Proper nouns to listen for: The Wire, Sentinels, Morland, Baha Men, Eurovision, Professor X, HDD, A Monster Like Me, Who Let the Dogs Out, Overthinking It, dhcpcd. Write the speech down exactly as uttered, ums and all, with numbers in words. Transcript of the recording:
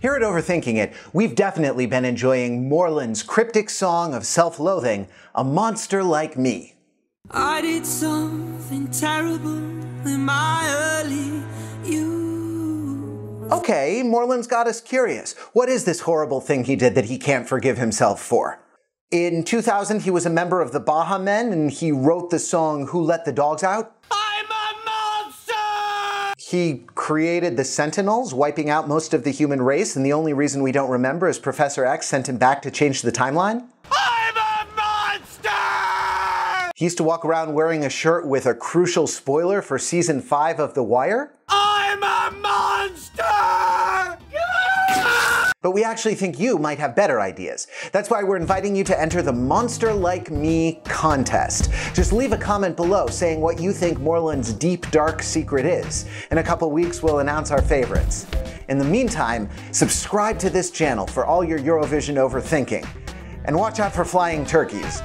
Here at Overthinking It, we've definitely been enjoying Morland's cryptic song of self-loathing, A Monster Like Me. I did something terrible in my early youth. Okay, Morland's got us curious. What is this horrible thing he did that he can't forgive himself for? In two thousand, he was a member of the Baha Men, and he wrote the song Who Let the Dogs Out. He created the Sentinels, wiping out most of the human race, and the only reason we don't remember is Professor X sent him back to change the timeline. I'm a monster! He used to walk around wearing a shirt with a crucial spoiler for season five of The Wire. I'm a monster! But we actually think you might have better ideas. That's why we're inviting you to enter the Monster Like Me contest. Just leave a comment below saying what you think Morland's deep, dark secret is. In a couple weeks, we'll announce our favorites. In the meantime, subscribe to this channel for all your Eurovision overthinking. And watch out for flying turkeys.